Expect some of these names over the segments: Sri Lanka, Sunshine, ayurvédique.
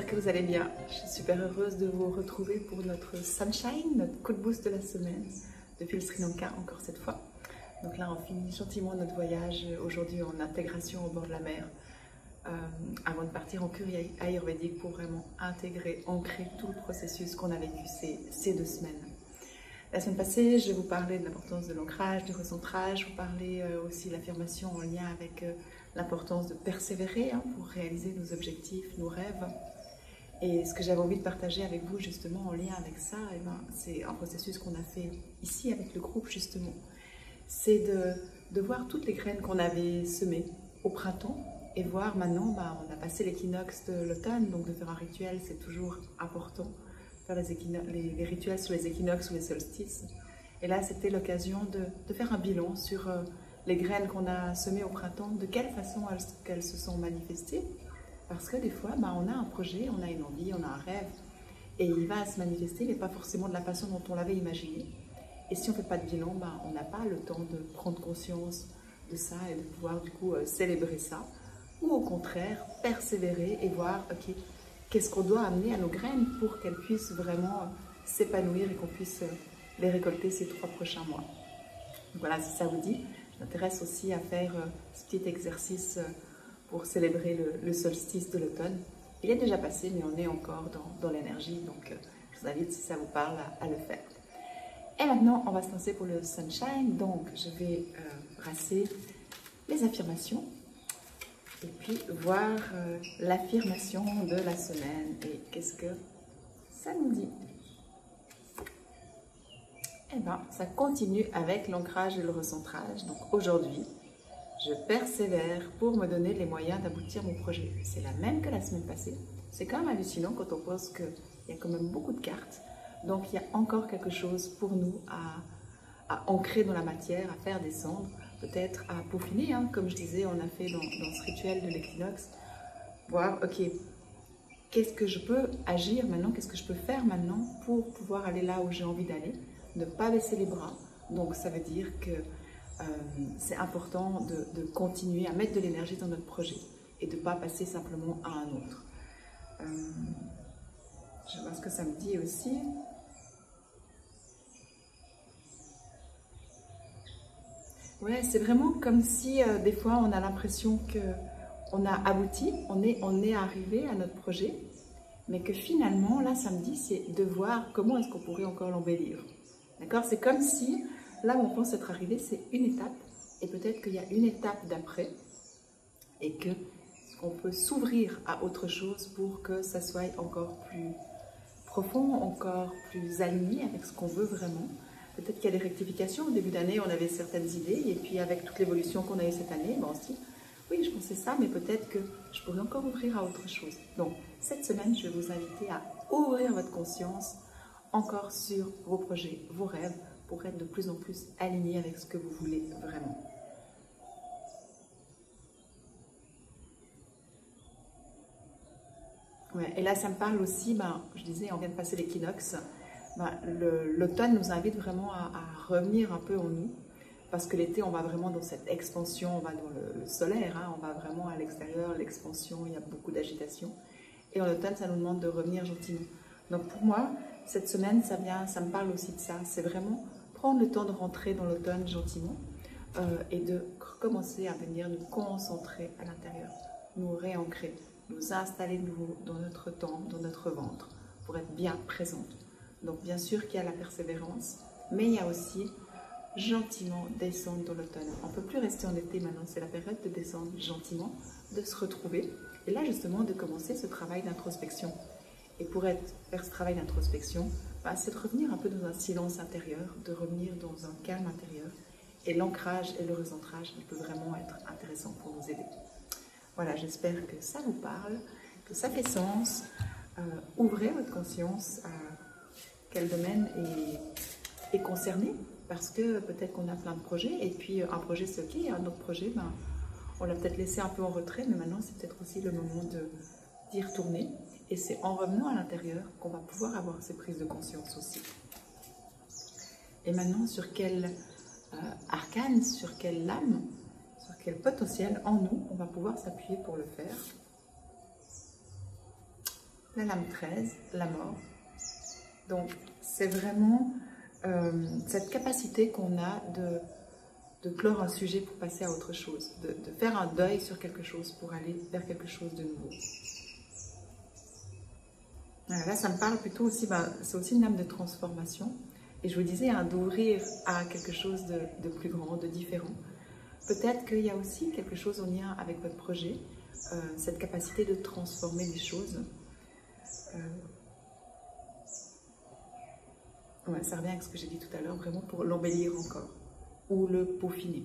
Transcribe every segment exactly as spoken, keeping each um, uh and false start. j'espère que vous allez bien. Je suis super heureuse de vous retrouver pour notre Sunshine, notre coup de boost de la semaine, depuis le Sri Lanka encore cette fois. Donc là on finit gentiment notre voyage aujourd'hui en intégration au bord de la mer, euh, avant de partir en cure ayurvédique pour vraiment intégrer, ancrer tout le processus qu'on a vécu ces, ces deux semaines. La semaine passée, je vous parlais de l'importance de l'ancrage, du recentrage, je vous parlais aussi de l'affirmation en lien avec l'importance de persévérer hein, pour réaliser nos objectifs, nos rêves. Et ce que j'avais envie de partager avec vous justement en lien avec ça, eh ben, c'est un processus qu'on a fait ici avec le groupe justement. C'est de, de voir toutes les graines qu'on avait semées au printemps et voir maintenant, bah, on a passé l'équinoxe de l'automne, donc de faire un rituel c'est toujours important. Les, les, les rituels sur les équinoxes ou les solstices. Et là, c'était l'occasion de, de faire un bilan sur euh, les graines qu'on a semées au printemps, de quelle façon elles, qu'elles se sont manifestées. Parce que des fois, bah, on a un projet, on a une envie, on a un rêve, et il va se manifester, mais pas forcément de la façon dont on l'avait imaginé. Et si on ne fait pas de bilan, bah, on n'a pas le temps de prendre conscience de ça et de pouvoir du coup euh, célébrer ça. Ou au contraire, persévérer et voir, ok, qu'est-ce qu'on doit amener à nos graines pour qu'elles puissent vraiment s'épanouir et qu'on puisse les récolter ces trois prochains mois. Donc voilà, si ça vous dit, je m'intéresse aussi à faire ce petit exercice pour célébrer le, le solstice de l'automne. Il est déjà passé, mais on est encore dans, dans l'énergie, donc je vous invite, si ça vous parle, à, à le faire. Et maintenant, on va se lancer pour le Sunshine. Donc, je vais euh, brasser les affirmations. Et puis voir euh, l'affirmation de la semaine et qu'est-ce que ça nous dit. Eh bien, ça continue avec l'ancrage et le recentrage. Donc aujourd'hui, je persévère pour me donner les moyens d'aboutir mon projet. C'est la même que la semaine passée. C'est quand même hallucinant quand on pense qu'il y a quand même beaucoup de cartes. Donc il y a encore quelque chose pour nous à, à ancrer dans la matière, à faire descendre. Peut-être à peaufiner, hein, comme je disais, on a fait dans, dans ce rituel de l'équinoxe, voir, ok, qu'est-ce que je peux agir maintenant, qu'est-ce que je peux faire maintenant pour pouvoir aller là où j'ai envie d'aller, ne pas baisser les bras. Donc ça veut dire que euh, c'est important de, de continuer à mettre de l'énergie dans notre projet et de ne pas passer simplement à un autre. Euh, je vois ce que ça me dit aussi. Ouais, c'est vraiment comme si euh, des fois on a l'impression qu'on a abouti, on est, on est arrivé à notre projet, mais que finalement, là samedi, c'est de voir comment est-ce qu'on pourrait encore l'embellir. D'accord? C'est comme si là où on pense être arrivé, c'est une étape, et peut-être qu'il y a une étape d'après, et qu'on peut s'ouvrir à autre chose pour que ça soit encore plus profond, encore plus aligné avec ce qu'on veut vraiment. Peut-être qu'il y a des rectifications. Au début d'année, on avait certaines idées. Et puis, avec toute l'évolution qu'on a eue cette année, ben on se dit, oui, je pensais ça, mais peut-être que je pourrais encore ouvrir à autre chose. Donc, cette semaine, je vais vous inviter à ouvrir votre conscience encore sur vos projets, vos rêves, pour être de plus en plus aligné avec ce que vous voulez vraiment. Ouais, et là, ça me parle aussi, ben, je disais, on vient de passer l'équinoxe. Bah, l'automne nous invite vraiment à, à revenir un peu en nous, parce que l'été on va vraiment dans cette expansion, on va dans le, le solaire, hein, on va vraiment à l'extérieur, l'expansion, il y a beaucoup d'agitation, et en automne ça nous demande de revenir gentiment. Donc pour moi, cette semaine ça, vient, ça me parle aussi de ça, c'est vraiment prendre le temps de rentrer dans l'automne gentiment, euh, et de commencer à venir nous concentrer à l'intérieur, nous réancrer, nous installer de nouveau dans notre temple, dans notre ventre, pour être bien présente. Donc bien sûr qu'il y a la persévérance, mais il y a aussi gentiment descendre dans l'automne. On ne peut plus rester en été maintenant, c'est la période de descendre gentiment, de se retrouver. Et là justement de commencer ce travail d'introspection. Et pour être, faire ce travail d'introspection, bah, c'est de revenir un peu dans un silence intérieur, de revenir dans un calme intérieur. Et l'ancrage et le recentrage, il peut vraiment être intéressant pour nous aider. Voilà, j'espère que ça vous parle, que ça fait sens. Euh, ouvrez votre conscience à quel domaine est, est concerné, parce que peut-être qu'on a plein de projets, et puis un projet c'est ok, un autre projet, ben, on l'a peut-être laissé un peu en retrait, mais maintenant c'est peut-être aussi le moment d'y retourner, et c'est en revenant à l'intérieur qu'on va pouvoir avoir ces prises de conscience aussi. Et maintenant, sur quel euh, arcane, sur quelle lame, sur quel potentiel en nous, on va pouvoir s'appuyer pour le faire. la lame treize, la mort. Donc c'est vraiment euh, cette capacité qu'on a de, de clore un sujet pour passer à autre chose, de, de faire un deuil sur quelque chose pour aller vers quelque chose de nouveau. Alors là, ça me parle plutôt aussi, ben, c'est aussi une lame de transformation. Et je vous disais, hein, d'ouvrir à quelque chose de, de plus grand, de différent. Peut-être qu'il y a aussi quelque chose en lien avec votre projet, euh, cette capacité de transformer les choses. Euh... Ouais, ça revient à ce que j'ai dit tout à l'heure, vraiment pour l'embellir encore, ou le peaufiner.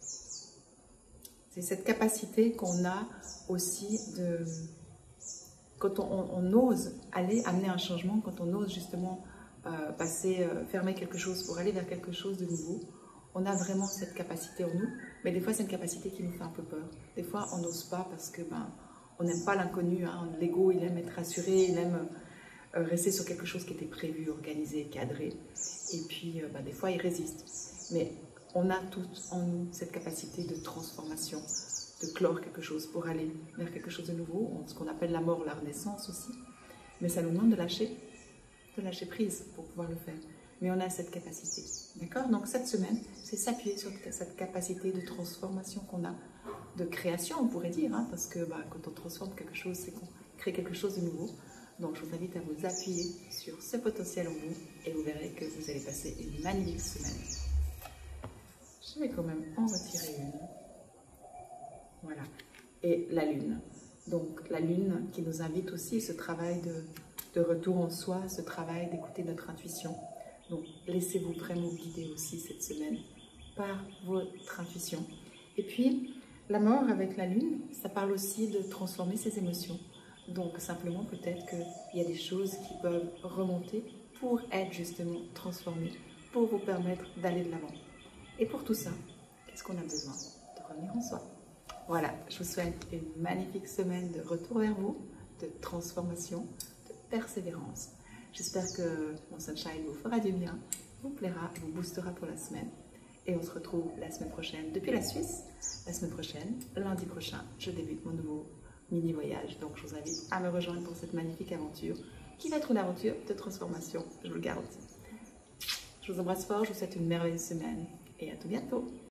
C'est cette capacité qu'on a aussi de... Quand on, on, on ose aller amener un changement, quand on ose justement euh, passer, euh, fermer quelque chose pour aller vers quelque chose de nouveau, on a vraiment cette capacité en nous, mais des fois c'est une capacité qui nous fait un peu peur. Des fois on n'ose pas parce que ben, on n'aime pas l'inconnu, hein. L'ego il aime être rassuré, il aime euh, rester sur quelque chose qui était prévu, organisé, cadré, et puis euh, ben, des fois il résiste. Mais on a tout en nous cette capacité de transformation, de clore quelque chose pour aller vers quelque chose de nouveau, ce qu'on appelle la mort, la renaissance aussi. Mais ça nous demande de lâcher, de lâcher prise pour pouvoir le faire. Mais on a cette capacité, d'accord? Donc cette semaine, c'est s'appuyer sur cette capacité de transformation qu'on a, de création on pourrait dire, hein, parce que bah, quand on transforme quelque chose, c'est qu'on crée quelque chose de nouveau. Donc je vous invite à vous appuyer sur ce potentiel en vous et vous verrez que vous allez passer une magnifique semaine. Je vais quand même en retirer une. Voilà, et la lune. Donc la lune qui nous invite aussi ce travail de, de retour en soi, ce travail d'écouter notre intuition. Donc laissez-vous vraiment guider aussi cette semaine par votre intuition. Et puis la mort avec la lune, ça parle aussi de transformer ses émotions. Donc simplement peut-être qu'il y a des choses qui peuvent remonter pour être justement transformées, pour vous permettre d'aller de l'avant. Et pour tout ça, qu'est-ce qu'on a besoin? De revenir en soi. Voilà, je vous souhaite une magnifique semaine de retour vers vous, de transformation, de persévérance. J'espère que mon Sunshine vous fera du bien, vous plaira, vous boostera pour la semaine. Et on se retrouve la semaine prochaine depuis la Suisse. La semaine prochaine, lundi prochain, je débute mon nouveau mini-voyage. Donc je vous invite à me rejoindre pour cette magnifique aventure qui va être une aventure de transformation, je vous le garantis. Je vous embrasse fort, je vous souhaite une merveilleuse semaine et à tout bientôt.